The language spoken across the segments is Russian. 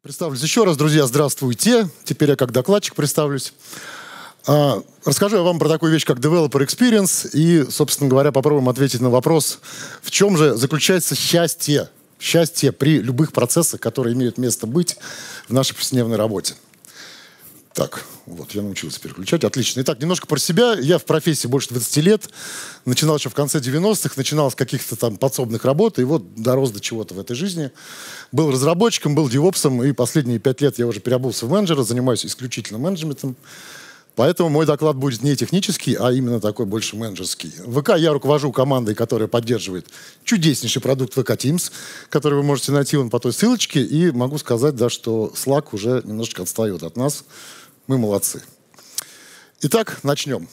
Представлюсь еще раз, друзья, здравствуйте. Теперь я как докладчик представлюсь. Расскажу я вам про такую вещь, как Developer Experience, и, собственно говоря, попробуем ответить на вопрос, в чем же заключается счастье. Счастье при любых процессах, которые имеют место быть в нашей повседневной работе. Так, вот, я научился переключать, отлично. Итак, немножко про себя. Я в профессии больше 20 лет. Начинал еще в конце 90-х, начинал с каких-то там подсобных работ, и вот дорос до чего-то в этой жизни. Был разработчиком, был девопсом, и последние 5 лет я уже переобулся в менеджера, занимаюсь исключительно менеджментом. Поэтому мой доклад будет не технический, а именно такой больше менеджерский. В ВК я руковожу командой, которая поддерживает чудеснейший продукт VK Teams, который вы можете найти вон по той ссылочке, и могу сказать, да, что Slack уже немножечко отстает от нас. Мы молодцы. Итак, начнем.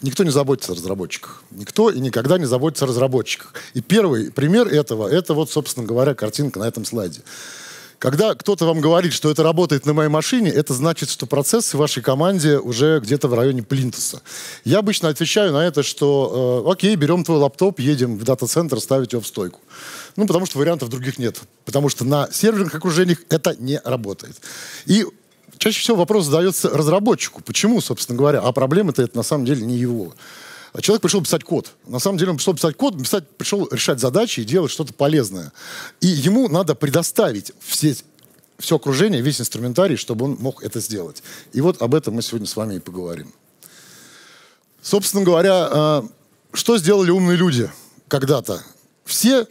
Никто не заботится о разработчиках. Никто и никогда не заботится о разработчиках. И первый пример этого, это вот, собственно говоря, картинка на этом слайде. Когда кто-то вам говорит, что это работает на моей машине, это значит, что процесс в вашей команде уже где-то в районе плинтуса. Я обычно отвечаю на это, что окей, берем твой лаптоп, едем в дата-центр, ставить его в стойку. Ну, потому что вариантов других нет. Потому что на серверных окружениях это не работает. И чаще всего вопрос задается разработчику. Почему, собственно говоря? А проблема-то это на самом деле не его. Человек пришел писать код. На самом деле он пришел писать код, пришел решать задачи и делать что-то полезное. И ему надо предоставить все окружение, весь инструментарий, чтобы он мог это сделать. И вот об этом мы сегодня с вами и поговорим. Собственно говоря, что сделали умные люди когда-то? Все,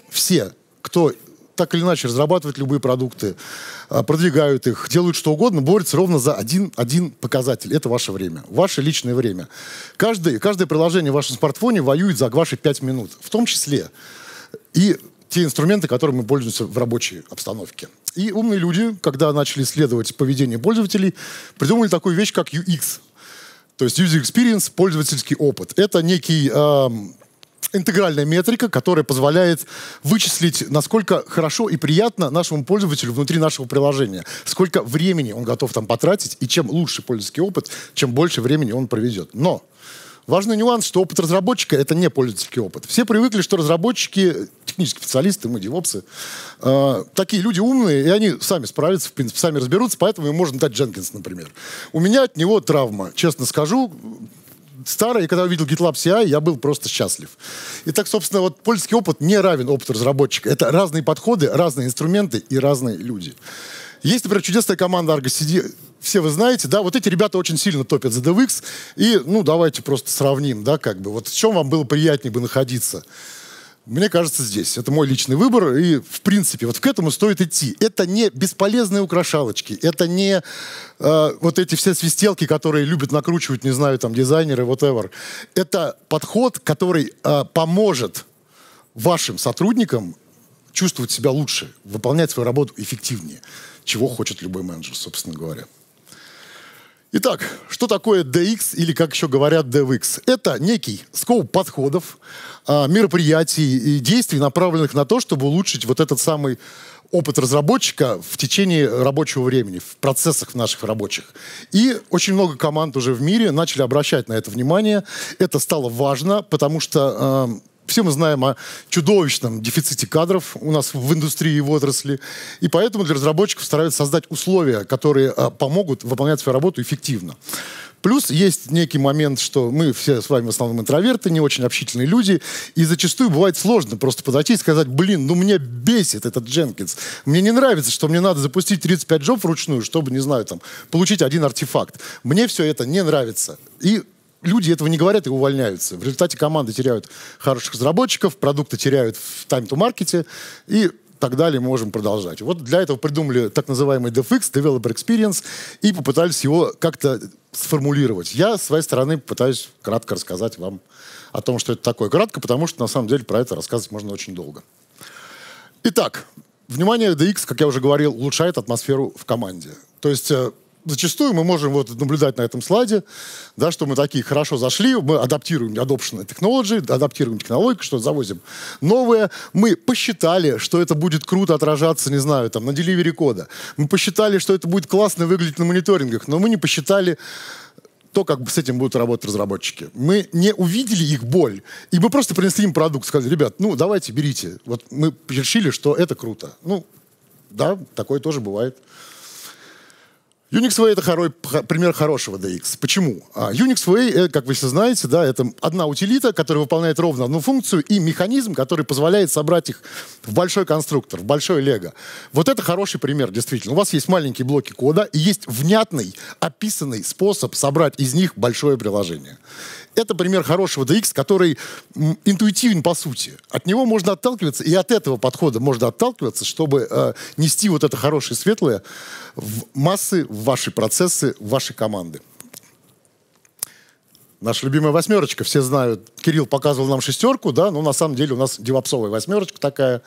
кто так или иначе разрабатывают любые продукты, продвигают их, делают что угодно, борются ровно за один показатель. Это ваше время, ваше личное время. Каждое приложение в вашем смартфоне воюет за ваши 5 минут, в том числе и те инструменты, которыми мы пользуемся в рабочей обстановке. И умные люди, когда начали исследовать поведение пользователей, придумали такую вещь, как UX. То есть User Experience, пользовательский опыт. Это некий... интегральная метрика, которая позволяет вычислить, насколько хорошо и приятно нашему пользователю внутри нашего приложения. Сколько времени он готов там потратить, и чем лучше пользовательский опыт, чем больше времени он проведет. Но важный нюанс, что опыт разработчика — это не пользовательский опыт. Все привыкли, что разработчики, технические специалисты, мы, девопсы, такие люди умные, и они сами справятся, в принципе, сами разберутся, поэтому им можно дать Jenkins, например. У меня от него травма, честно скажу. Старый, и когда увидел GitLab CI, я был просто счастлив. И так, собственно, вот польский опыт не равен опыту разработчика. Это разные подходы, разные инструменты и разные люди. Есть, например, чудесная команда ArgoCD, все вы знаете, да, вот эти ребята очень сильно топят за DevX, и, ну, давайте просто сравним, да, как бы, вот в чем вам было приятнее бы находиться. Мне кажется, здесь. Это мой личный выбор, и, в принципе, вот к этому стоит идти. Это не бесполезные украшалочки, это не вот эти все свистелки, которые любят накручивать, не знаю, там, дизайнеры, whatever. Это подход, который поможет вашим сотрудникам чувствовать себя лучше, выполнять свою работу эффективнее, чего хочет любой менеджер, собственно говоря. Итак, что такое DX, или, как еще говорят, DevX? Это некий скоп подходов, мероприятий и действий, направленных на то, чтобы улучшить вот этот самый опыт разработчика в течение рабочего времени, в процессах наших рабочих. И очень много команд уже в мире начали обращать на это внимание. Это стало важно, потому что... все мы знаем о чудовищном дефиците кадров у нас в индустрии и в отрасли. И поэтому для разработчиков стараются создать условия, которые помогут выполнять свою работу эффективно. Плюс есть некий момент, что мы все с вами в основном интроверты, не очень общительные люди, и зачастую бывает сложно просто подойти и сказать: блин, ну меня бесит этот Jenkins, мне не нравится, что мне надо запустить 35 джоб вручную, чтобы, не знаю, там, получить один артефакт. Мне все это не нравится. И люди этого не говорят и увольняются. В результате команды теряют хороших разработчиков, продукты теряют в time-to-market и так далее. Мы можем продолжать. Вот для этого придумали так называемый DevX, Developer Experience, и попытались его как-то сформулировать. Я, с своей стороны, пытаюсь кратко рассказать вам о том, что это такое. Кратко, потому что, на самом деле, про это рассказывать можно очень долго. Итак, внимание, DX, как я уже говорил, улучшает атмосферу в команде. То есть... зачастую мы можем вот наблюдать на этом слайде, да, что мы такие хорошо зашли, мы адаптируем adoption technology, адаптируем технологию, что завозим новое. Мы посчитали, что это будет круто отражаться, не знаю, там, на деливере кода. Мы посчитали, что это будет классно выглядеть на мониторингах, но мы не посчитали то, как с этим будут работать разработчики. Мы не увидели их боль, и мы просто принесли им продукт, сказали: ребят, ну давайте, берите. Вот мы решили, что это круто. Ну, Да, такое тоже бывает. Unix Way — это пример хорошего DX. Почему? Unix Way, как вы все знаете, да, это одна утилита, которая выполняет ровно одну функцию, и механизм, который позволяет собрать их в большой конструктор, в большой лего. Вот это хороший пример, действительно. У вас есть маленькие блоки кода, и есть внятный, описанный способ собрать из них большое приложение. Это пример хорошего DX, который интуитивен по сути. От него можно отталкиваться, и от этого подхода можно отталкиваться, чтобы нести вот это хорошее, светлое в массы, в ваши процессы, в ваши команды. Наша любимая восьмерочка. Все знают, Кирилл показывал нам шестерку, да, но на самом деле у нас девопсовая восьмерочка такая.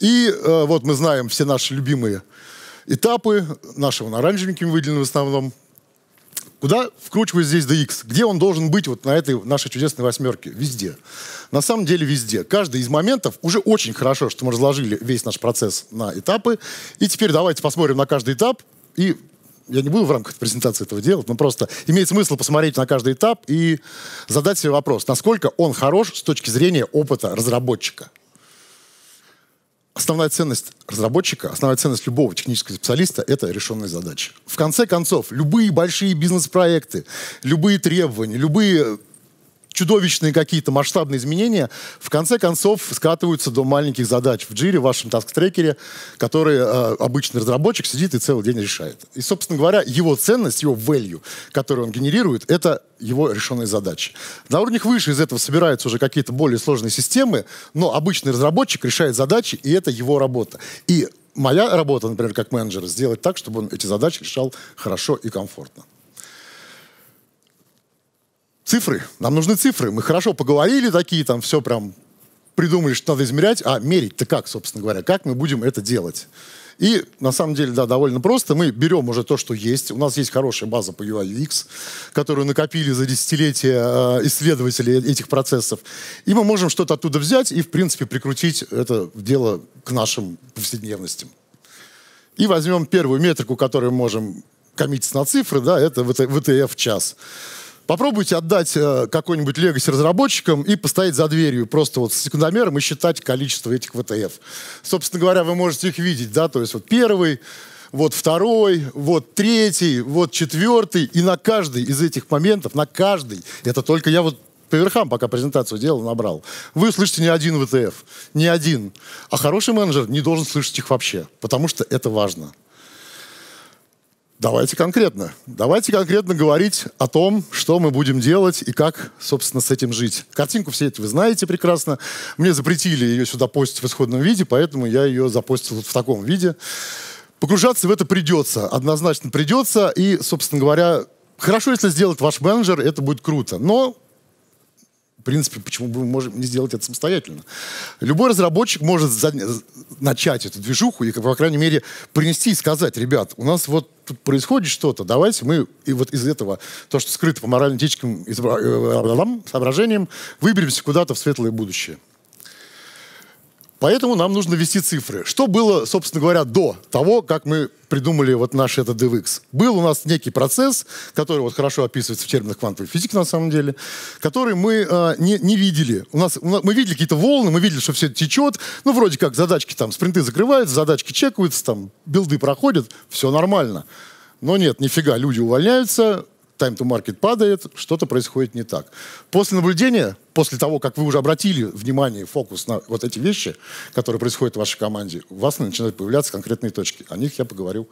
И вот мы знаем все наши любимые этапы, нашего на оранжевеньким выделены в основном. Куда вкручивать здесь DX? Где он должен быть вот на этой нашей чудесной восьмерке? Везде. На самом деле везде. Каждый из моментов уже очень хорошо, что мы разложили весь наш процесс на этапы. И теперь давайте посмотрим на каждый этап. И я не буду в рамках презентации этого делать, но просто имеет смысл посмотреть на каждый этап и задать себе вопрос, насколько он хорош с точки зрения опыта разработчика. Основная ценность разработчика, основная ценность любого технического специалиста — это решенные задачи. В конце концов, любые большие бизнес-проекты, любые требования, любые чудовищные какие-то масштабные изменения в конце концов скатываются до маленьких задач в джире, в вашем таск-трекере, который обычный разработчик сидит и целый день решает. И, собственно говоря, его ценность, его value, которую он генерирует, это его решенные задачи. На уровнях выше из этого собираются уже какие-то более сложные системы, но обычный разработчик решает задачи, и это его работа. И моя работа, например, как менеджера, сделать так, чтобы он эти задачи решал хорошо и комфортно. Цифры. Нам нужны цифры. Мы хорошо поговорили такие, там все прям придумали, что надо измерять. А мерить-то как, собственно говоря? Как мы будем это делать? И на самом деле, да, довольно просто. Мы берем уже то, что есть. У нас есть хорошая база по UI UX, которую накопили за десятилетия исследователи этих процессов. И мы можем что-то оттуда взять и, в принципе, прикрутить это дело к нашим повседневностям. И возьмем первую метрику, которую мы можем коммитить на цифры, да, это ВТФ час. Попробуйте отдать какой-нибудь легаси разработчикам и постоять за дверью просто вот с секундомером и считать количество этих ВТФ. Собственно говоря, вы можете их видеть, да, то есть вот первый, вот второй, вот третий, вот четвертый, и на каждый из этих моментов, на каждый, это только я вот по верхам, пока презентацию делал, набрал, вы услышите не один ВТФ, не один, а хороший менеджер не должен слышать их вообще, потому что это важно. Давайте конкретно говорить о том, что мы будем делать и как, собственно, с этим жить. Картинку все это вы знаете прекрасно. Мне запретили ее сюда постить в исходном виде, поэтому я ее запостил вот в таком виде. Погружаться в это придется, однозначно придется. И, собственно говоря, хорошо, если сделает ваш менеджер, это будет круто. Но, в принципе, почему бы мы можем не сделать это самостоятельно? Любой разработчик может начать эту движуху и, по крайней мере, принести и сказать: ребят, у нас вот тут происходит что-то, давайте мы и вот из этого, то, что скрыто по морально-этическим соображениям, выберемся куда-то в светлое будущее. Поэтому нам нужно ввести цифры. Что было, собственно говоря, до того, как мы придумали вот наш этот DevX? Был у нас некий процесс, который вот хорошо описывается в терминах квантовой физики, на самом деле, который мы не видели. Мы видели какие-то волны, мы видели, что все это течет. Ну, вроде как задачки там, спринты закрываются, задачки чекаются, там, билды проходят, все нормально. Но нет, нифига, люди увольняются, time-to-market падает, что-то происходит не так. После наблюдения, после того, как вы уже обратили внимание, фокус на вот эти вещи, которые происходят в вашей команде, у вас начинают появляться конкретные точки. О них я поговорю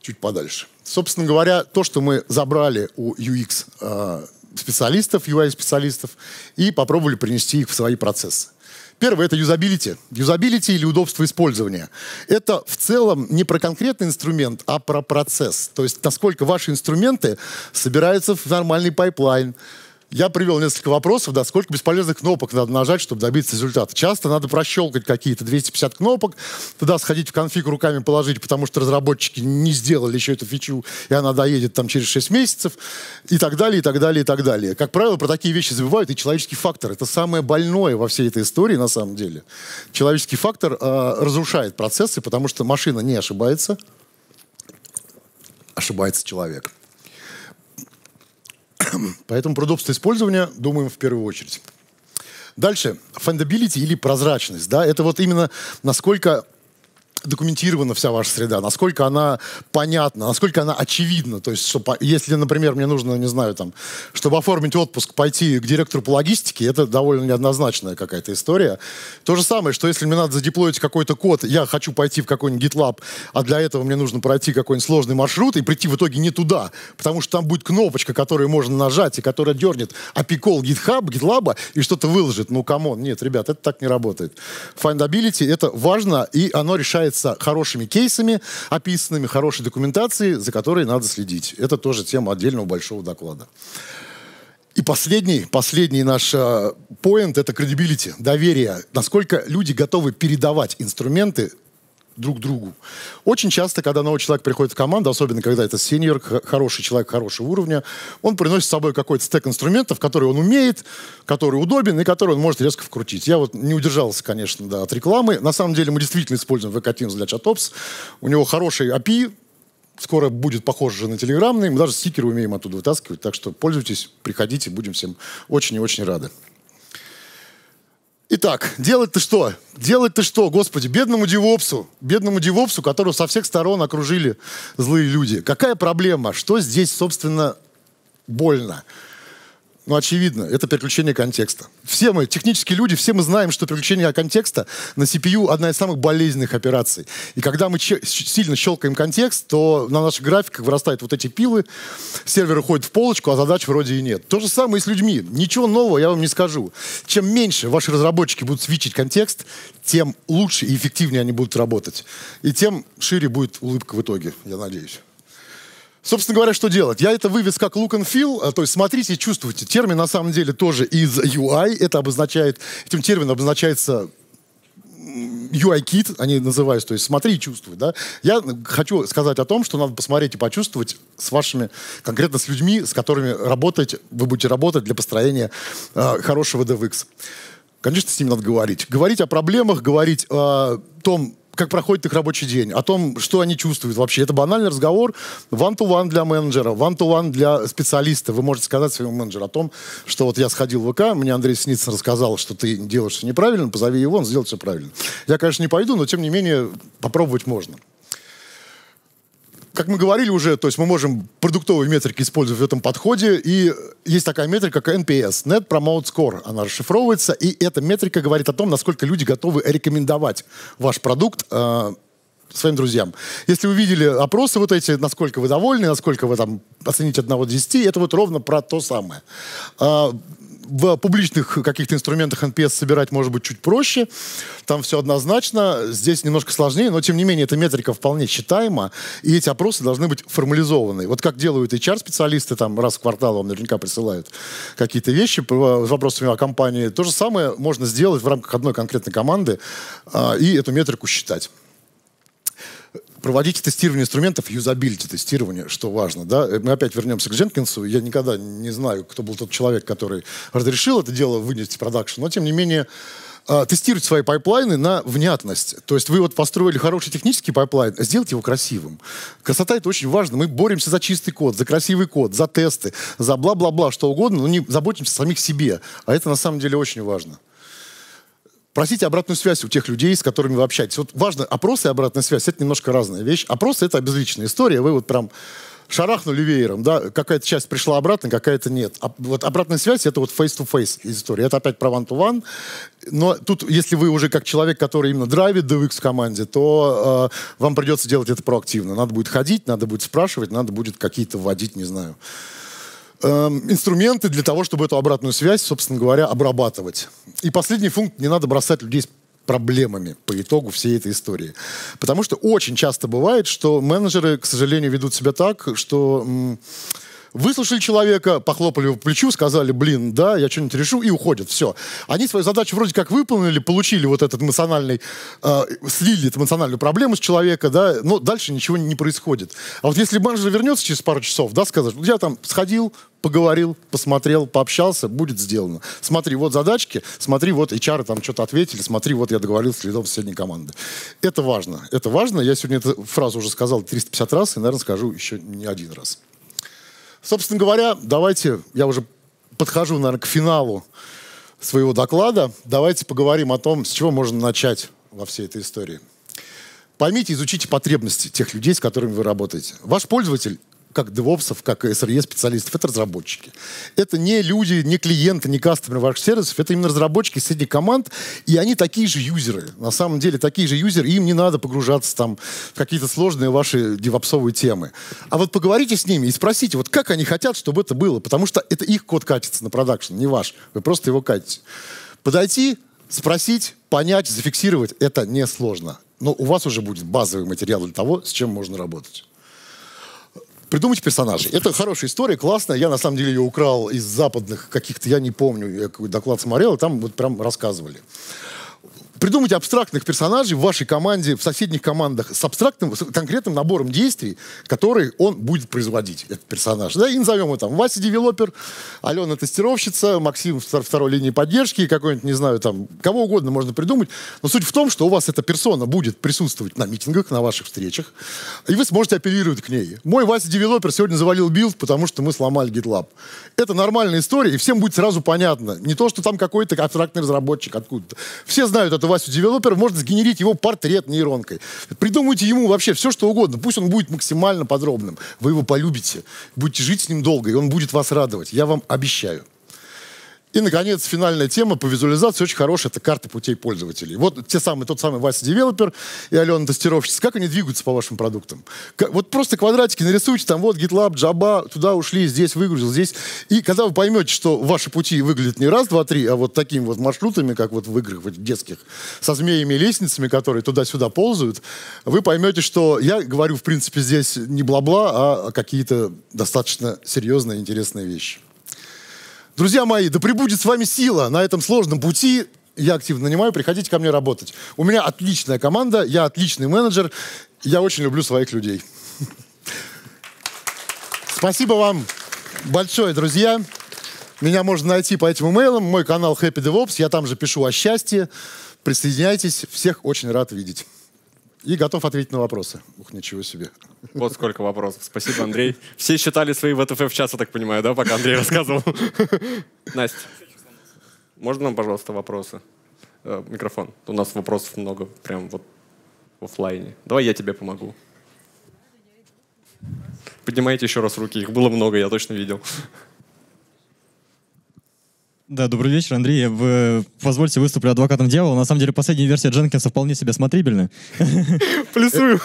чуть подальше. Собственно говоря, то, что мы забрали у UX-специалистов, UI-специалистов, и попробовали принести их в свои процессы. Первое — это юзабилити. Юзабилити или удобство использования. Это в целом не про конкретный инструмент, а про процесс. То есть насколько ваши инструменты собираются в нормальный пайплайн. Я привел несколько вопросов, да, сколько бесполезных кнопок надо нажать, чтобы добиться результата. Часто надо прощелкать какие-то 250 кнопок, туда сходить в конфиг руками положить, потому что разработчики не сделали еще эту фичу, и она доедет там через 6 месяцев, и так далее, и так далее, и так далее. Как правило, про такие вещи забывают, и человеческий фактор — это самое больное во всей этой истории, на самом деле. Человеческий фактор разрушает процессы, потому что машина не ошибается, ошибается человек. Поэтому про удобство использования думаем в первую очередь. Дальше. Финдабилити или прозрачность. Да? Это вот именно насколько документирована вся ваша среда, насколько она понятна, насколько она очевидна. То есть, чтобы, если, например, мне нужно, не знаю, там, чтобы оформить отпуск, пойти к директору по логистике, это довольно неоднозначная какая-то история. То же самое, что если мне надо задеплоить какой-то код, я хочу пойти в какой-нибудь GitLab, а для этого мне нужно пройти какой-нибудь сложный маршрут и прийти в итоге не туда, потому что там будет кнопочка, которую можно нажать, и которая дернет API-кол GitLab и что-то выложит. Ну, камон, нет, ребят, это так не работает. Findability — это важно, и оно решается хорошими кейсами, описанными, хорошей документацией, за которой надо следить. Это тоже тема отдельного большого доклада. И последний наш поинт — это credibility, доверие. Насколько люди готовы передавать инструменты друг другу. Очень часто, когда новый человек приходит в команду, особенно когда это сеньор, хороший человек хорошего уровня, он приносит с собой какой-то стек инструментов, которые он умеет, который удобен и который он может резко вкрутить. Я вот не удержался, конечно, да, от рекламы. На самом деле мы действительно используем VK Teams для ChatOps. У него хороший API, скоро будет похоже на телеграммный. Мы даже стикеры умеем оттуда вытаскивать. Так что пользуйтесь, приходите, будем всем очень и очень рады. Итак, делать-то что? Делать-то что, господи, бедному девопсу, которого со всех сторон окружили злые люди. Какая проблема? Что здесь, собственно, больно? Ну, очевидно, это переключение контекста. Все мы, технические люди, все мы знаем, что переключение контекста на CPU одна из самых болезненных операций. И когда мы сильно щелкаем контекст, то на наших графиках вырастают вот эти пилы, сервер уходит в полочку, а задач вроде и нет. То же самое и с людьми. Ничего нового я вам не скажу. Чем меньше ваши разработчики будут свитчить контекст, тем лучше и эффективнее они будут работать. И тем шире будет улыбка в итоге, я надеюсь. Собственно говоря, что делать? Я это вывез как look and feel, то есть смотрите и чувствуйте. Термин, на самом деле, тоже из UI. Это обозначает, этим термином обозначается UI-кит, они называются, то есть смотри и чувствуй. Да? Я хочу сказать о том, что надо посмотреть и почувствовать с вашими, конкретно с людьми, с которыми работаете, вы будете работать для построения хорошего DevX. Конечно, с ними надо говорить. Говорить о проблемах, говорить о том, как проходит их рабочий день, о том, что они чувствуют вообще. Это банальный разговор one-to-one для менеджера, one-to-one для специалиста. Вы можете сказать своему менеджеру о том, что вот я сходил в ВК, мне Андрей Синицын рассказал, что ты делаешь все неправильно, позови его, он сделает все правильно. Я, конечно, не пойду, но, тем не менее, попробовать можно. Как мы говорили уже, то есть мы можем продуктовые метрики использовать в этом подходе, и есть такая метрика, как NPS, Net Promote Score, она расшифровывается, и эта метрика говорит о том, насколько люди готовы рекомендовать ваш продукт своим друзьям. Если вы видели опросы вот эти, насколько вы довольны, насколько вы там оцените 1 до 10, это вот ровно про то самое. В публичных каких-то инструментах NPS собирать может быть чуть проще. Там все однозначно. Здесь немножко сложнее, но тем не менее эта метрика вполне считаема. И эти опросы должны быть формализованы. Вот как делают HR-специалисты, там раз в квартал вам наверняка присылают какие-то вещи с вопросами о компании. То же самое можно сделать в рамках одной конкретной команды и эту метрику считать. Проводите тестирование инструментов, юзабилити тестирование, что важно. Да? Мы опять вернемся к Дженкинсу. Я никогда не знаю, кто был тот человек, который разрешил это дело вынести в продакшн, но тем не менее тестировать свои пайплайны на внятность. То есть вы вот построили хороший технический пайплайн, сделайте его красивым. Красота — это очень важно. Мы боремся за чистый код, за красивый код, за тесты, за бла-бла-бла, что угодно, но не заботимся о самих себе. А это на самом деле очень важно. Просите обратную связь у тех людей, с которыми вы общаетесь. Вот важно, опросы и обратная связь — это немножко разная вещь. Опросы — это обезличная история. Вы вот прям шарахнули веером, да, какая-то часть пришла обратно, какая-то нет. Вот обратная связь — это вот face-to-face история. Это опять про one-to-one. Но тут, если вы уже как человек, который именно драйвит DevX в команде, то вам придется делать это проактивно. Надо будет ходить, надо будет спрашивать, надо будет какие-то вводить, не знаю, инструменты для того, чтобы эту обратную связь, собственно говоря, обрабатывать. И последний пункт — не надо бросать людей с проблемами по итогу всей этой истории. Потому что очень часто бывает, что менеджеры, к сожалению, ведут себя так, что выслушали человека, похлопали его по плечу, сказали, блин, да, я что-нибудь решу, и уходят. Все. Они свою задачу вроде как выполнили, получили вот этот эмоциональный, слили эту эмоциональную проблему с человека, да, но дальше ничего не происходит. А вот если менеджер вернется через пару часов, да, скажет, я там сходил, поговорил, посмотрел, пообщался, будет сделано. Смотри, вот задачки, смотри, вот HR там что-то ответили, смотри, вот я договорился с лидом соседней команды. Это важно, это важно. Я сегодня эту фразу уже сказал 350 раз и, наверное, скажу еще не один раз. Собственно говоря, давайте, я уже подхожу, наверное, к финалу своего доклада, давайте поговорим о том, с чего можно начать во всей этой истории. Поймите, изучите потребности тех людей, с которыми вы работаете. Ваш пользователь, как девопсов, как SRE специалистов, это разработчики. Это не люди, не клиенты, не кастомеры ваших сервисов, это именно разработчики среди команд, и они такие же юзеры. На самом деле такие же юзеры, им не надо погружаться там, в какие-то сложные ваши девопсовые темы. А вот поговорите с ними и спросите, вот как они хотят, чтобы это было, потому что это их код катится на продакшн, не ваш, вы просто его катите. Подойти, спросить, понять, зафиксировать, это несложно. Но у вас уже будет базовый материал для того, с чем можно работать. Придумать персонажей. Это хорошая история, классная. Я, на самом деле, ее украл из западных каких-то, я не помню, я какой доклад смотрел, и там вот прям рассказывали. Придумать абстрактных персонажей в вашей команде, в соседних командах, с абстрактным, с конкретным набором действий, которые он будет производить, этот персонаж. Да, и назовем его там Вася девелопер, Алена тестировщица, Максим второй линии поддержки, какой-нибудь, не знаю, там, кого угодно можно придумать. Но суть в том, что у вас эта персона будет присутствовать на митингах, на ваших встречах, и вы сможете апеллировать к ней. Мой Вася девелопер сегодня завалил билд, потому что мы сломали GitLab. Это нормальная история, и всем будет сразу понятно. Не то, что там какой-то абстрактный разработчик откуда-то. Все знают это. Васю девелопер, можно сгенерить его портрет нейронкой. Придумайте ему вообще все, что угодно. Пусть он будет максимально подробным. Вы его полюбите. Будете жить с ним долго, и он будет вас радовать. Я вам обещаю. И, наконец, финальная тема по визуализации очень хорошая. Это карта путей пользователей. Вот тот самый Вася девелопер и Алена тестировщица. Как они двигаются по вашим продуктам? Вот просто квадратики нарисуйте. Там вот GitLab, Java, туда ушли, здесь выгрузил, здесь. И когда вы поймете, что ваши пути выглядят не раз, два, три, а вот такими вот маршрутами, как вот в играх вот детских, со змеями и лестницами, которые туда-сюда ползают, вы поймете, что я говорю, в принципе, здесь не бла-бла, а какие-то достаточно серьезные, интересные вещи. Друзья мои, да пребудет с вами сила на этом сложном пути. Я активно нанимаю, приходите ко мне работать. У меня отличная команда, я отличный менеджер, я очень люблю своих людей. Спасибо вам большое, друзья. Меня можно найти по этим имейлам, мой канал Happy DevOps, я там же пишу о счастье. Присоединяйтесь, всех очень рад видеть. И готов ответить на вопросы. Ух, ничего себе. Вот сколько вопросов. Спасибо, Андрей. Все считали свои ВТФ в час, я так понимаю, да, пока Андрей рассказывал? Настя, можно нам, пожалуйста, вопросы? Микрофон. У нас вопросов много, прям вот в офлайне. Давай я тебе помогу. Поднимайте еще раз руки. Их было много, я точно видел. Да, добрый вечер, Андрей. Я позвольте выступлю адвокатом дьявола. На самом деле, последняя версия Дженкинса вполне себе смотрибельна. Плюсую.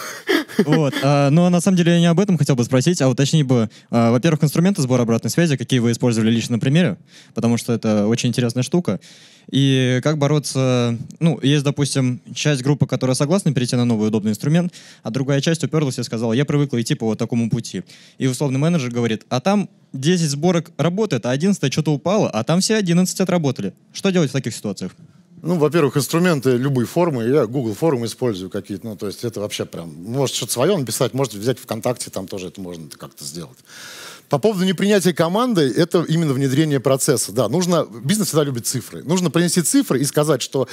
Вот. Но на самом деле я не об этом хотел бы спросить, а уточнить бы, во-первых, инструменты сбора обратной связи, какие вы использовали лично на примере, потому что это очень интересная штука. И как бороться... Ну, есть, допустим, часть группы, которая согласна перейти на новый удобный инструмент, а другая часть уперлась и сказала, я привыкла идти по вот такому пути. И условный менеджер говорит, а там 10 сборок работает, а 11 что-то упало, а там все 11 отработали. Что делать в таких ситуациях? Ну, во-первых, инструменты любой формы. Я Google формы использую какие-то. Ну, то есть это вообще прям... Может, что-то свое написать, может взять ВКонтакте, там тоже это можно как-то сделать. По поводу непринятия команды, это именно внедрение процесса. Да, нужно... Бизнес всегда любит цифры. Нужно принести цифры и сказать, что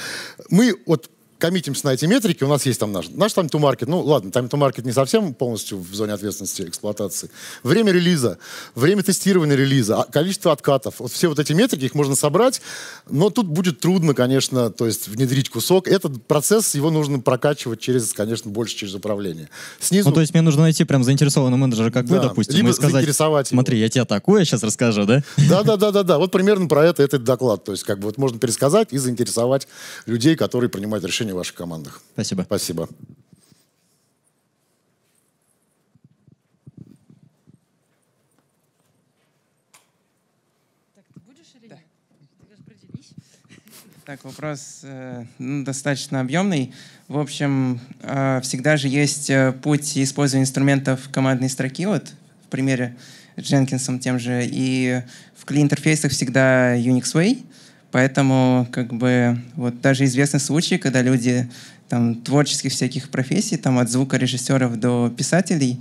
мы вот коммитимся на эти метрики, у нас есть там наш time-to-market, ну ладно, time-to-market не совсем полностью в зоне ответственности эксплуатации. Время релиза, время тестирования релиза, количество откатов. Вот все вот эти метрики, их можно собрать, но тут будет трудно, конечно, то есть внедрить кусок. Этот процесс, его нужно прокачивать через, конечно, больше через управление. Снизу... Ну то есть мне нужно найти прям заинтересованного менеджера, как вы, допустим, либо и сказать, смотри, я тебе такое сейчас расскажу, да? Да-да-да, вот примерно про это этот доклад. То есть как бы вот можно пересказать и заинтересовать людей, которые принимают решения в ваших командах. Спасибо. Спасибо. Так, ты будешь или нет? Ты же поделись. Так, вопрос достаточно объемный. В общем, всегда же есть путь использования инструментов командной строки, вот в примере с Дженкинсом тем же, и в CLI-интерфейсах всегда Unix Way. Поэтому, как бы, вот даже известны случаи, когда люди там, творческих всяких профессий, там, от звукорежиссеров до писателей,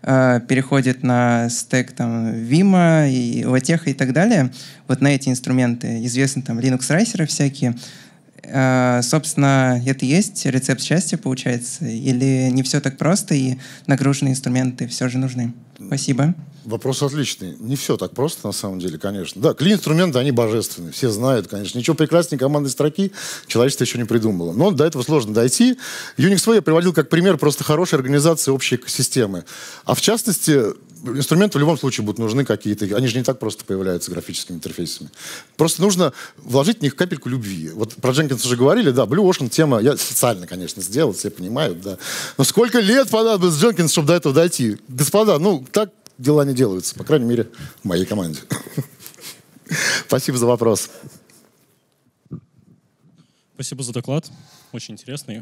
переходят на стек там, Vim, и латеха и так далее, вот на эти инструменты. Известны там Linux-райсеры всякие. Собственно, это и есть рецепт счастья, получается? Или не все так просто, и нагруженные инструменты все же нужны? Спасибо. Вопрос отличный. Не все так просто, на самом деле, конечно. Да, клин-инструменты, они божественны. Все знают, конечно. Ничего прекраснее командной строки человечество еще не придумало. Но до этого сложно дойти. Unix Way я приводил как пример просто хорошей организации общей экосистемы. А в частности, инструменты в любом случае будут нужны какие-то. Они же не так просто появляются графическими интерфейсами. Просто нужно вложить в них капельку любви. Вот про Jenkins уже говорили, да, Blue Ocean тема. Я специально, конечно, сделал, все понимают, да. Но сколько лет понадобилось Jenkins, чтобы до этого дойти? Господа, ну так дела не делаются, по крайней мере, в моей команде. Спасибо за вопрос. Спасибо за доклад, очень интересный.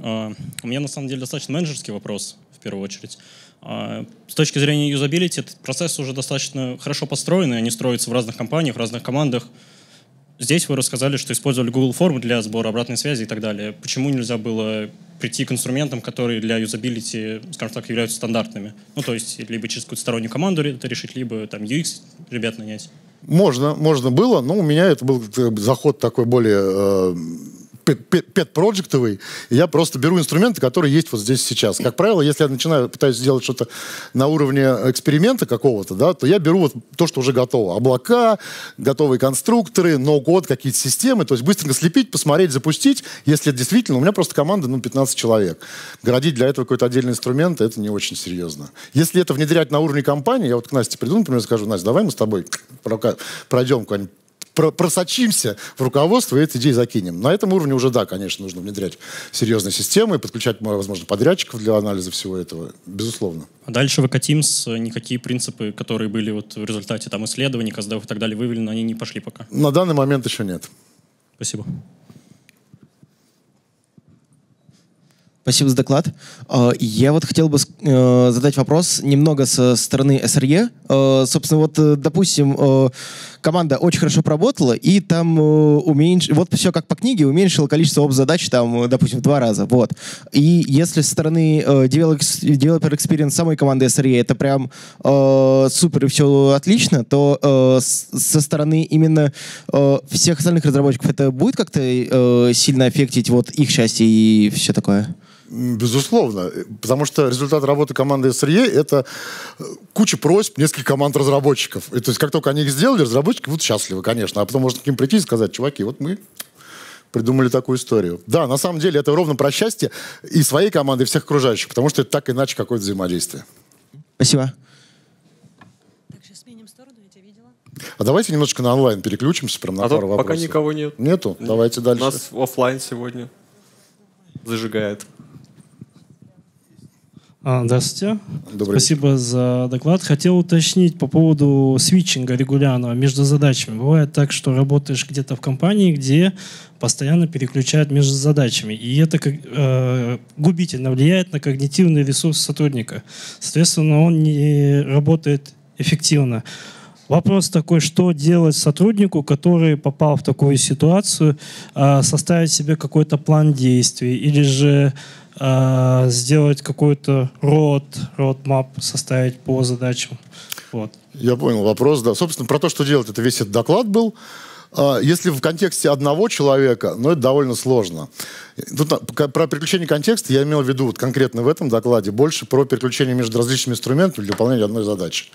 У меня, на самом деле, достаточно менеджерский вопрос, в первую очередь. С точки зрения юзабилити, этот процесс уже достаточно хорошо построенный, они строятся в разных компаниях, в разных командах. Здесь вы рассказали, что использовали Google Form для сбора обратной связи и так далее. Почему нельзя было прийти к инструментам, которые для юзабилити, скажем так, являются стандартными? Ну, то есть, либо через какую-то стороннюю команду это решить, либо там UX ребят нанять. Можно было, но у меня это был заход такой более пет-проджектовый. Я просто беру инструменты, которые есть вот здесь сейчас. Как правило, если я пытаюсь сделать что-то на уровне эксперимента какого-то, да, то я беру вот то, что уже готово. Облака, готовые конструкторы, ноу-код, какие-то системы. То есть быстренько слепить, посмотреть, запустить. Если действительно, у меня просто команда, 15 человек. Городить для этого какой-то отдельный инструмент, это не очень серьезно. Если это внедрять на уровне компании, я вот к Насте приду, например, скажу: Настя, давай мы с тобой пройдем куда-нибудь, просочимся в руководство и эти идеи закинем. На этом уровне уже, да, конечно, нужно внедрять серьезные системы, подключать, возможно, подрядчиков для анализа всего этого, безусловно. А дальше в VK Teams никакие принципы, которые были вот в результате там исследований, КСДФ и так далее, выявлены, они не пошли пока? На данный момент еще нет. Спасибо. Спасибо за доклад. Я вот хотел бы задать вопрос немного со стороны SRE. Собственно, вот, допустим, команда очень хорошо проработала, и там вот все как по книге, уменьшило количество обзадач, там, допустим, в 2 раза. Вот. И если со стороны Developer Experience самой команды SRE это прям супер и все отлично, то со стороны именно всех остальных разработчиков это будет как-то сильно аффектить вот их счастье и все такое? Безусловно, потому что результат работы команды SRE — это куча просьб нескольких команд разработчиков. И, то есть как только они их сделали, разработчики будут счастливы, конечно. А потом можно к ним прийти и сказать: чуваки, вот мы придумали такую историю. Да, на самом деле это ровно про счастье и своей команды, и всех окружающих, потому что это так иначе какое-то взаимодействие. Спасибо. Так, сейчас сменим сторону, я тебя видела. А давайте немножечко на онлайн переключимся, прям на пару вопросов. Пока никого нет. Нету? Нет. Давайте дальше. У нас офлайн сегодня зажигает. Здравствуйте. Добрый Спасибо за доклад. Хотел уточнить по поводу свитчинга регулярного между задачами. Бывает так, что работаешь где-то в компании, где постоянно переключают между задачами. И это губительно влияет на когнитивный ресурс сотрудника. Соответственно, он не работает эффективно. Вопрос такой: что делать сотруднику, который попал в такую ситуацию, составить себе какой-то план действий или же сделать какой-то roadmap, составить по задачам. Вот. Я понял вопрос, да. Собственно, про то, что делать, это весь этот доклад был. Если в контексте одного человека, ну, это довольно сложно. Тут про переключение контекста я имел в виду вот конкретно в этом докладе, больше про переключение между различными инструментами для выполнения одной задачи.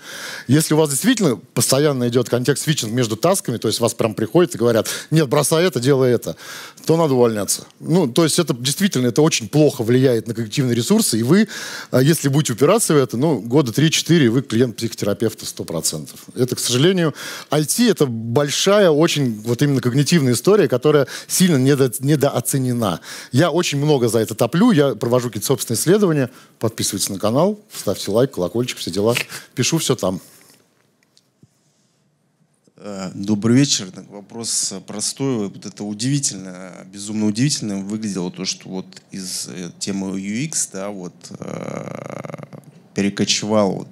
Если у вас действительно постоянно идет контекст-свитчинг между тасками, то есть вас прям приходят и говорят: нет, бросай это, делай это, то надо увольняться. Ну, то есть это действительно, это очень плохо влияет на когнитивные ресурсы, и вы, если будете упираться в это, ну, года 3-4, вы клиент психотерапевта 100%. Это, к сожалению, IT — это большая, очень вот именно когнитивная история, которая сильно недооценена. Я очень много за это топлю, я провожу какие-то собственные исследования. Подписывайтесь на канал, ставьте лайк, колокольчик, все дела. Пишу все там. Добрый вечер. Вопрос простой. Вот это удивительно, безумно удивительно выглядело то, что вот из темы UX, да, вот перекочевал вот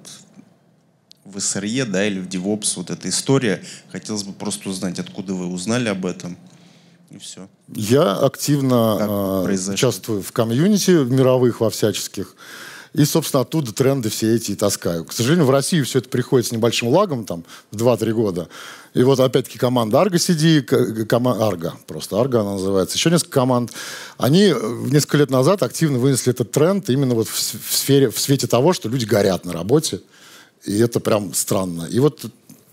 в SRE, да, или в DevOps, вот эта история. Хотелось бы просто узнать, откуда вы узнали об этом, и все. Я активно участвую в комьюнити мировых, во всяческих, и, собственно, оттуда тренды все эти и таскаю. К сожалению, в Россию все это приходит с небольшим лагом, там, в 2-3 года. И вот, опять-таки, команда ArgoCD, просто Argo она называется, еще несколько команд, они несколько лет назад активно вынесли этот тренд именно вот в сфере, в свете того, что люди горят на работе. И это прям странно. И вот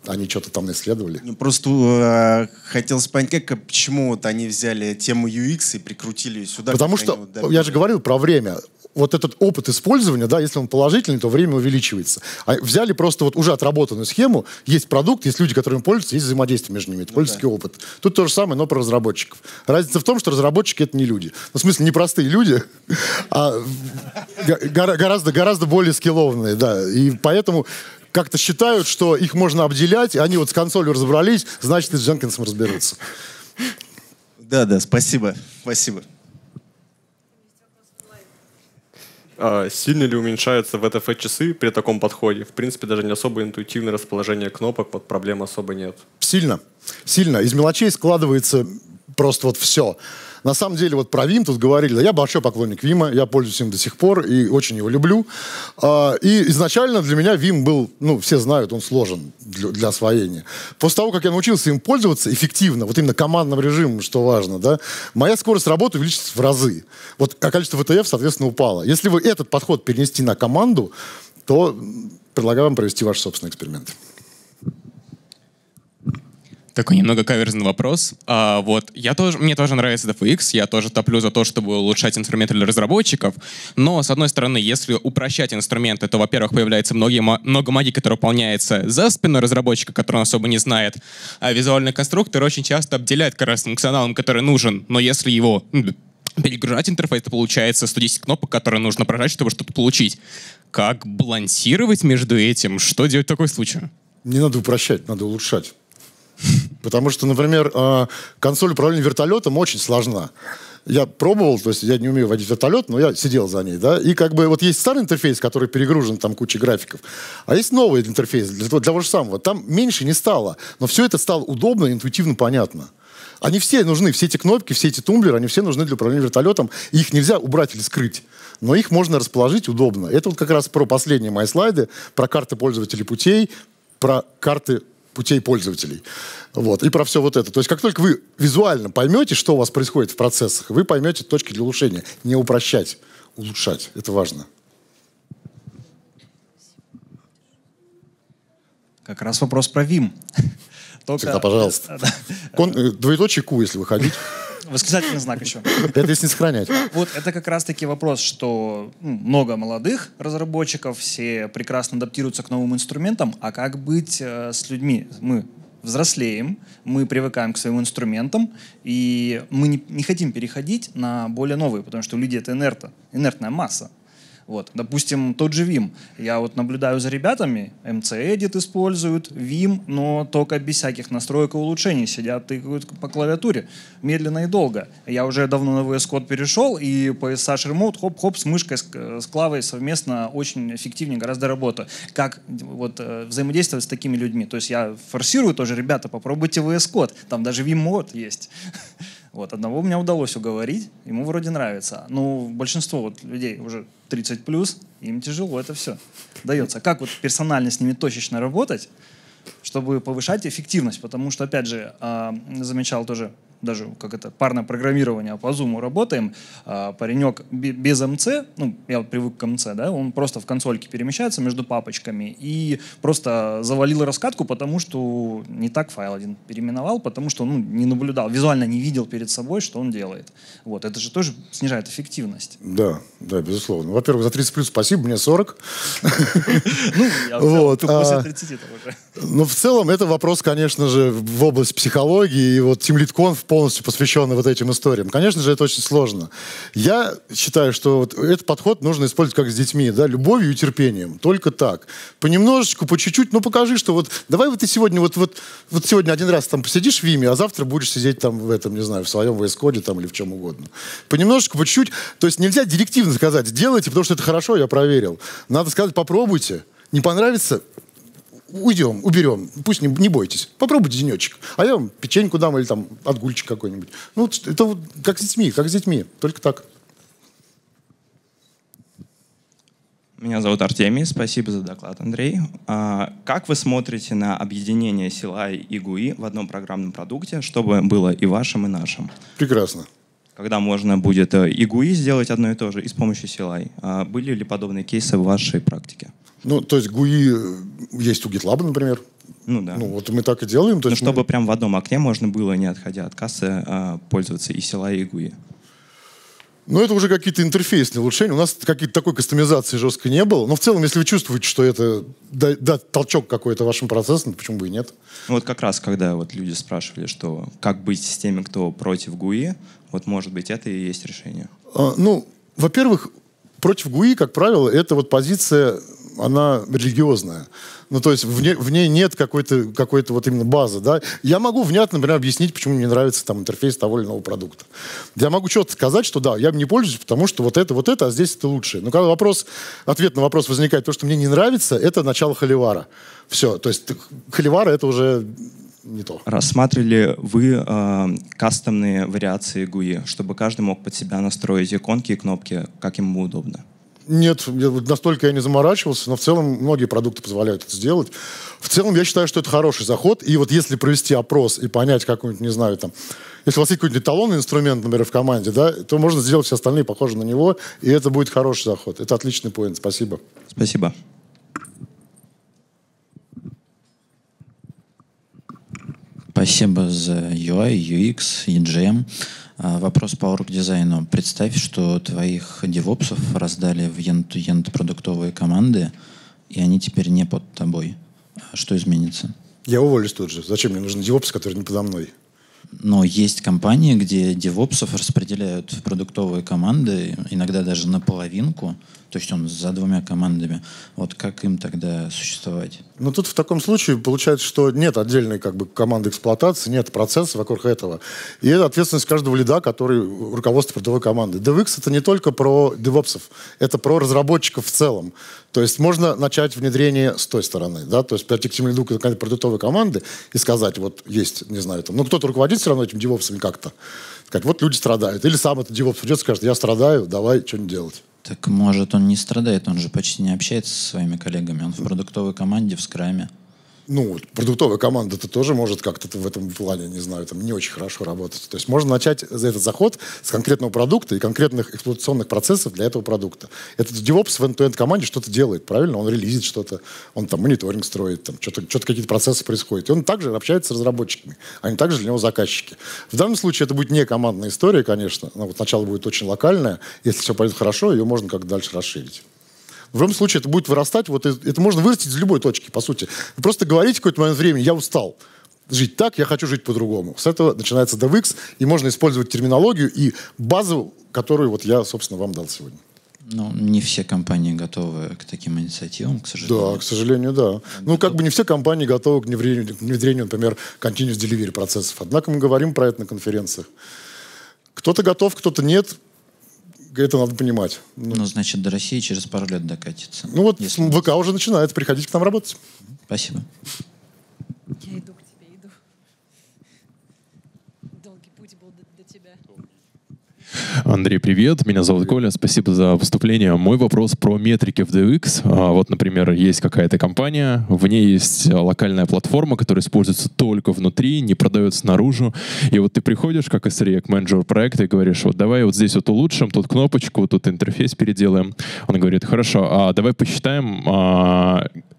они что-то там исследовали. Просто хотелось понять, почему вот они взяли тему UX и прикрутили ее сюда. Потому что, я же говорил про время. Вот этот опыт использования, да, если он положительный, то время увеличивается. А взяли просто вот уже отработанную схему, есть продукт, есть люди, которыми пользуются, есть взаимодействие между ними, это пользовательский опыт. Тут то же самое, но про разработчиков. Разница в том, что разработчики — это не люди. Ну, в смысле, не простые люди, а гораздо более скиллованные, да. И поэтому как-то считают, что их можно обделять, и они вот с консолью разобрались, значит, и с Дженкинсом разберутся. Да-да, спасибо, спасибо. Сильно ли уменьшаются ВТФ-часы при таком подходе? В принципе, даже не особо интуитивное расположение кнопок, под проблем особо нет. Сильно. Сильно. Из мелочей складывается просто вот все. На самом деле, вот про Vim тут говорили, да, я большой поклонник Vim, я пользуюсь им до сих пор и очень его люблю. И изначально для меня Vim был, ну, все знают, он сложен для освоения. После того, как я научился им пользоваться эффективно, вот именно командным режимом, что важно, да, моя скорость работы увеличилась в разы. Вот, а количество ВТФ, соответственно, упало. Если вы этот подход перенести на команду, то предлагаю вам провести ваш собственный эксперимент. Такой немного каверзный вопрос. Мне тоже нравится DevX, я тоже топлю за то, чтобы улучшать инструменты для разработчиков, но, с одной стороны, если упрощать инструменты, то, во-первых, появляется много магии, которая выполняется за спиной разработчика, который он особо не знает, а визуальный конструктор очень часто обделяет как раз функционалом, который нужен, но если его перегружать интерфейс, то получается 110 кнопок, которые нужно прожать, чтобы что-то получить. Как балансировать между этим? Что делать в таком случае? Не надо упрощать, надо улучшать. Потому что, например, консоль управления вертолетом очень сложна. Я пробовал, то есть я не умею водить вертолет, но я сидел за ней, да, и как бы вот есть старый интерфейс, который перегружен там кучей графиков, а есть новый интерфейс для того же самого. Там меньше не стало, но все это стало удобно и интуитивно понятно. Они все нужны, все эти кнопки, все эти тумблеры, они все нужны для управления вертолетом, и их нельзя убрать или скрыть, но их можно расположить удобно. Это вот как раз про последние мои слайды, про карты пользователей путей, про карты путей пользователей. Вот. И про все вот это. То есть как только вы визуально поймете, что у вас происходит в процессах, вы поймете точки для улучшения. Не упрощать, улучшать. Это важно. Как раз вопрос про Vim. Тогда, пожалуйста. Двоеточие Q, если выходить. Восклицательный знак еще. Это если не сохранять. Вот это как раз-таки вопрос, что много молодых разработчиков, все прекрасно адаптируются к новым инструментам, а как быть с людьми? Мы взрослеем, мы привыкаем к своим инструментам, и мы не хотим переходить на более новые, потому что у людей это инертная масса. Вот. Допустим, тот же Vim. Я вот наблюдаю за ребятами, MC-Edit используют, Vim, но только без всяких настроек и улучшений. Сидят тыкают по клавиатуре медленно и долго. Я уже давно на VS Code перешел, и по SRE Remote хоп-хоп с мышкой, с клавой совместно очень эффективнее гораздо работа. Как вот, взаимодействовать с такими людьми? То есть я форсирую тоже, ребята, попробуйте VS Code. Там даже Vim мод есть. Вот, одного мне удалось уговорить, ему вроде нравится. Но большинство вот людей уже 30+, им тяжело это все дается. Как вот персонально с ними точечно работать, чтобы повышать эффективность? Потому что, опять же, замечал тоже, даже как это парное программирование по Zoom работаем, паренек без МЦ, ну, я вот привык к МЦ, да, он просто в консольке перемещается между папочками и просто завалил раскатку, потому что не так файл один переименовал, потому что он не наблюдал, визуально не видел перед собой, что он делает. Вот, это же тоже снижает эффективность. Да, да, безусловно. Во-первых, за 30+ спасибо, мне 40. Ну, я после 30 уже. Ну, в целом, это вопрос, конечно же, в область психологии, и вот TeamLead.conf полностью посвященный вот этим историям. Конечно же, это очень сложно. Я считаю, что вот этот подход нужно использовать как с детьми, да, любовью и терпением. Только так. Понемножечку, по чуть-чуть, ну покажи, что вот давай вот ты сегодня вот сегодня один раз там посидишь в Виме, а завтра будешь сидеть там в этом, не знаю, в своем VS Code там или в чем угодно. Понемножечку, по чуть-чуть. То есть нельзя директивно сказать, делайте, потому что это хорошо, я проверил. Надо сказать, попробуйте. Не понравится — уйдем, уберем, пусть не бойтесь. Попробуйте денечек. А я вам печеньку дам или там отгульчик какой-нибудь. Ну, это вот как с детьми, только так. Меня зовут Артемий, спасибо за доклад, Андрей. Как вы смотрите на объединение CLI и GUI в одном программном продукте, чтобы было и вашим, и нашим? Прекрасно. Когда можно будет и GUI сделать одно и то же, и с помощью CLI. Были ли подобные кейсы в вашей практике? Ну, то есть GUI есть у GitLab, например. Ну, да. Ну, вот мы так и делаем. То есть чтобы мы... прям в одном окне можно было, не отходя от кассы, пользоваться и CLI, и GUI. Ну, это уже какие-то интерфейсные улучшения. У нас какие-то такой кастомизации жесткой не было. Но в целом, если вы чувствуете, что это дает толчок какой-то вашим процессам, почему бы и нет? Вот как раз, когда вот люди спрашивали, что как быть с теми, кто против GUI, вот может быть это и есть решение. Ну, во-первых, против GUI, как правило, это вот позиция, она религиозная. Ну, то есть в ней нет какой-то вот именно базы, да. Я могу внятно, например, объяснить, почему мне нравится там интерфейс того или иного продукта. Я могу четко сказать, что да, я им не пользуюсь, потому что вот это, а здесь это лучше. Но когда вопрос, ответ на вопрос возникает, то, что мне не нравится, это начало холивара. Все, то есть холивара — это уже не то. Рассматривали вы кастомные вариации GUI, чтобы каждый мог под себя настроить иконки и кнопки, как ему удобно? Нет, настолько я не заморачивался, но в целом многие продукты позволяют это сделать. В целом я считаю, что это хороший заход. И вот если провести опрос и понять какую-нибудь, не знаю, там, если у вас есть какой-нибудь эталонный инструмент, например, в команде, да, то можно сделать все остальные похожие на него, и это будет хороший заход. Это отличный поинт. Спасибо. Спасибо. Спасибо за UI, UX, EGM. Вопрос по орг-дизайну. Представь, что твоих девопсов раздали в end-to-end продуктовые команды, и они теперь не под тобой. Что изменится? Я уволюсь тут же. Зачем мне нужен девопс, который не подо мной? Но есть компании, где девопсов распределяют в продуктовые команды, иногда даже наполовинку, то есть он за двумя командами. Вот как им тогда существовать? Ну тут в таком случае получается, что нет отдельной как бы команды эксплуатации, нет процесса вокруг этого. И это ответственность каждого лида, который руководство продуктовой команды. DevX — это не только про девопсов, это про разработчиков в целом. То есть можно начать внедрение с той стороны, да, то есть прийти к тем лиду продуктовой команды и сказать, вот есть, не знаю, там, ну кто-то руководит все равно этим девопсами как-то. Сказать, вот люди страдают. Или сам этот девопс придет и скажет, я страдаю, давай что-нибудь делать. Так может, он не страдает, он же почти не общается со своими коллегами, он в продуктовой команде, в скраме. Ну, продуктовая команда-то тоже может как-то в этом плане, не знаю, там не очень хорошо работать. То есть можно начать этот заход с конкретного продукта и конкретных эксплуатационных процессов для этого продукта. Этот девопс в end-to-end команде что-то делает, правильно? Он релизит что-то, он там мониторинг строит, там что-то какие-то процессы происходят. И он также общается с разработчиками, они также для него заказчики. В данном случае это будет не командная история, конечно. Но вот сначала будет очень локальная. Если все пойдет хорошо, ее можно как-то дальше расширить. В любом случае это будет вырастать, вот это можно вырастить из любой точки, по сути. Вы просто говорите в какой-то момент времени, я устал жить так, я хочу жить по-другому. С этого начинается DevX, и можно использовать терминологию и базу, которую вот я, собственно, вам дал сегодня. Ну, не все компании готовы к таким инициативам, к сожалению. Да, к сожалению, да. Ну, как бы не все компании готовы к внедрению, например, continuous delivery процессов. Однако мы говорим про это на конференциях. Кто-то готов, кто-то нет. Это надо понимать. Ну, значит, до России через пару лет докатится. Ну, вот если ВК уже начинает. Приходите к нам работать. Спасибо. Я иду к тебе, иду. Долгий путь был до тебя. Андрей, привет. Меня зовут Коля. Спасибо за выступление. Мой вопрос про метрики в DevX. Вот, например, есть какая-то компания, в ней есть локальная платформа, которая используется только внутри, не продается наружу. И вот ты приходишь как SRE к менеджеру проекта и говоришь, вот давай вот здесь вот улучшим, тут кнопочку, тут интерфейс переделаем. Он говорит, хорошо, а давай посчитаем,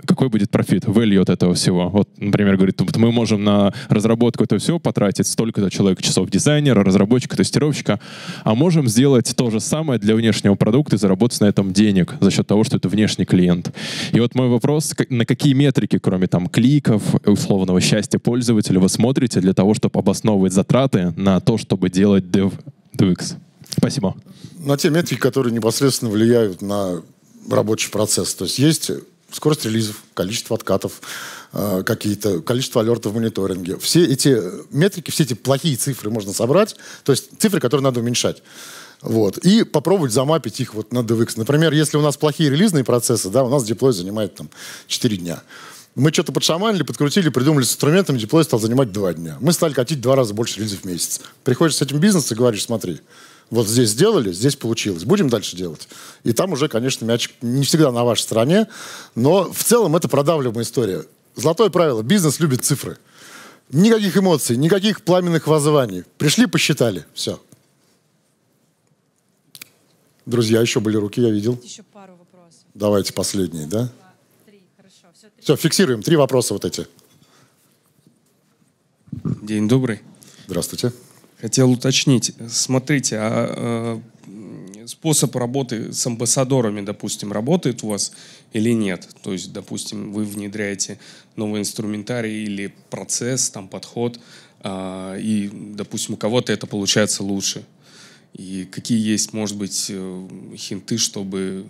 какой будет профит, value от этого всего. Вот, например, говорит, вот мы можем на разработку этого всего потратить столько-то человек часов дизайнера, разработчика, тестировщика, а можем сделать то же самое для внешнего продукта и заработать на этом денег за счет того, что это внешний клиент. И вот мой вопрос, на какие метрики, кроме там кликов, условного счастья пользователя, вы смотрите для того, чтобы обосновывать затраты на то, чтобы делать DevX? Спасибо. На те метрики, которые непосредственно влияют на рабочий процесс. То есть есть скорость релизов, количество откатов, какие-то, количество алертов в мониторинге. Все эти метрики, все эти плохие цифры можно собрать, то есть цифры, которые надо уменьшать. Вот. И попробовать замапить их вот на DevX. Например, если у нас плохие релизные процессы, да, у нас деплой занимает там, 4 дня. Мы что-то подшаманили, подкрутили, придумали с инструментом, деплой стал занимать 2 дня. Мы стали катить 2 раза больше релизов в месяц. Приходишь с этим бизнесом и говоришь, смотри, вот здесь сделали, здесь получилось. Будем дальше делать. И там уже, конечно, мяч не всегда на вашей стороне, но в целом это продавливаемая история. Золотое правило. Бизнес любит цифры. Никаких эмоций, никаких пламенных воззваний. Пришли, посчитали. Все. Друзья, еще были руки, я видел. Еще пару вопросов. Давайте последний, да? Все, фиксируем. 3 вопроса вот эти. День добрый. Здравствуйте. Хотел уточнить. Смотрите, способ работы с амбассадорами, допустим, работает у вас или нет? То есть, допустим, вы внедряете новый инструментарий или процесс, там, подход, и, допустим, у кого-то это получается лучше. И какие есть, может быть, хинты, чтобы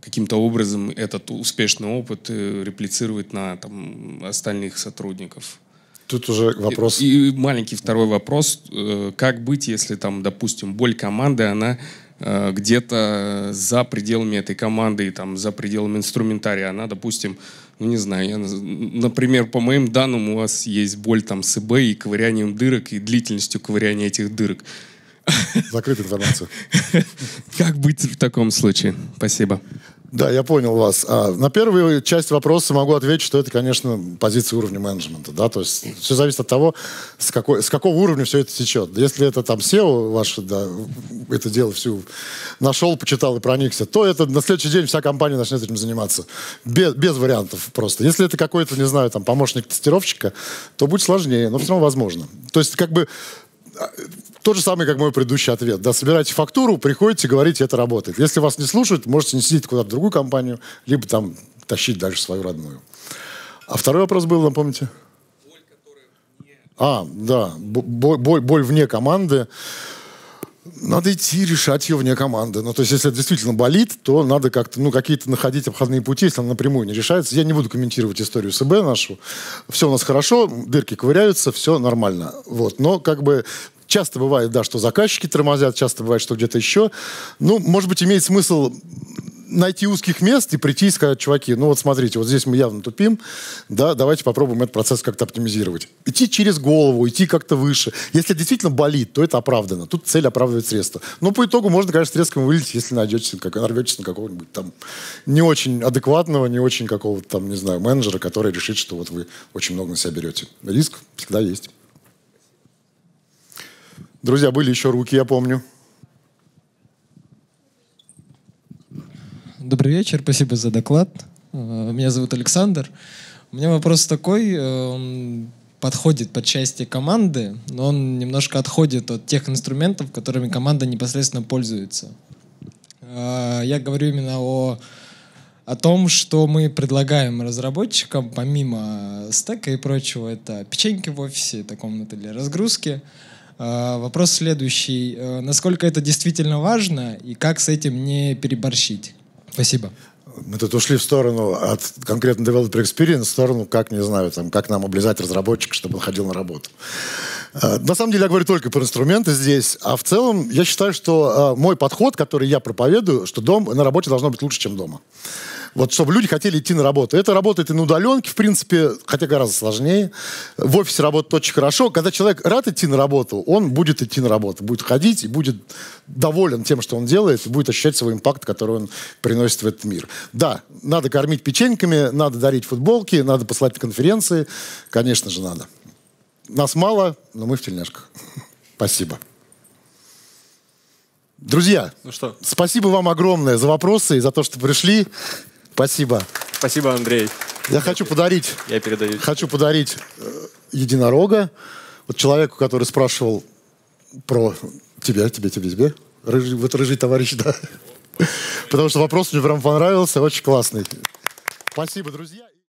каким-то образом этот успешный опыт реплицировать на там, остальных сотрудников? Тут уже вопрос. И маленький второй вопрос. Как быть, если, там, допустим, боль команды, она где-то за пределами этой команды, там, за пределами инструментария, она, допустим, ну, не знаю, например, по моим данным, у вас есть боль там, с ИБ и ковырянием дырок, и длительностью ковыряния этих дырок. Закрытую информацию. Как быть в таком случае? Спасибо. Да, я понял вас. На первую часть вопроса могу ответить, что это, конечно, позиция уровня менеджмента. Да? То есть все зависит от того, с какого уровня все это течет. Если это там SEO ваше, да, это дело всю нашел, почитал и проникся, то это на следующий день вся компания начнет этим заниматься. Без вариантов просто. Если это какой-то, не знаю, там, помощник тестировщика, то будет сложнее, но все равно возможно. То есть как бы... То же самое, как мой предыдущий ответ. Да, собираете фактуру, приходите, говорите, это работает. Если вас не слушают, можете не сидеть куда-то в другую компанию, либо там тащить дальше свою родную. А второй вопрос был, напомните? Боль, которая вне... Боль вне команды. Надо идти решать ее вне команды. Ну, то есть, если это действительно болит, то надо как-то, ну, какие-то находить обходные пути, если она напрямую не решается. Я не буду комментировать историю СБ нашу. Все у нас хорошо, дырки ковыряются, все нормально. Вот, но как бы... Часто бывает, да, что заказчики тормозят, часто бывает, что где-то еще. Ну, может быть, имеет смысл найти узких мест и прийти и сказать, чуваки, ну вот смотрите, вот здесь мы явно тупим, да, давайте попробуем этот процесс как-то оптимизировать. Идти через голову, идти как-то выше. Если действительно болит, то это оправдано. Тут цель оправдывает средства. Но по итогу можно, конечно, средством вылететь, если нарветесь на какого-нибудь там не очень адекватного, не очень какого-то там, не знаю, менеджера, который решит, что вот вы очень много на себя берете. Риск всегда есть. Друзья, были еще руки, я помню. Добрый вечер, спасибо за доклад. Меня зовут Александр. У меня вопрос такой, он подходит под части команды, но он немножко отходит от тех инструментов, которыми команда непосредственно пользуется. Я говорю именно о том, что мы предлагаем разработчикам, помимо стека и прочего, это печеньки в офисе, это комната для разгрузки. Вопрос следующий. Насколько это действительно важно и как с этим не переборщить? Спасибо. Мы тут ушли в сторону от конкретно Developer Experience, в сторону, как, не знаю, там, как нам облизать разработчика, чтобы он ходил на работу. На самом деле я говорю только про инструменты здесь, а в целом я считаю, что мой подход, который я проповедую, что дом на работе должно быть лучше, чем дома. Вот, чтобы люди хотели идти на работу. Это работает и на удаленке, в принципе, хотя гораздо сложнее. В офисе работать очень хорошо. Когда человек рад идти на работу, он будет идти на работу, будет ходить и будет доволен тем, что он делает, и будет ощущать свой импакт, который он приносит в этот мир. Да, надо кормить печеньками, надо дарить футболки, надо посылать на конференции. Конечно же, надо. Нас мало, но мы в тельняшках. Спасибо. Друзья, ну что? Спасибо вам огромное за вопросы и за то, что пришли. Спасибо. Спасибо, Андрей. Я хочу подарить единорога. Вот человеку, который спрашивал про тебя. Рыжий товарищ, да. Потому что вопрос мне прям понравился, очень классный. Спасибо, друзья.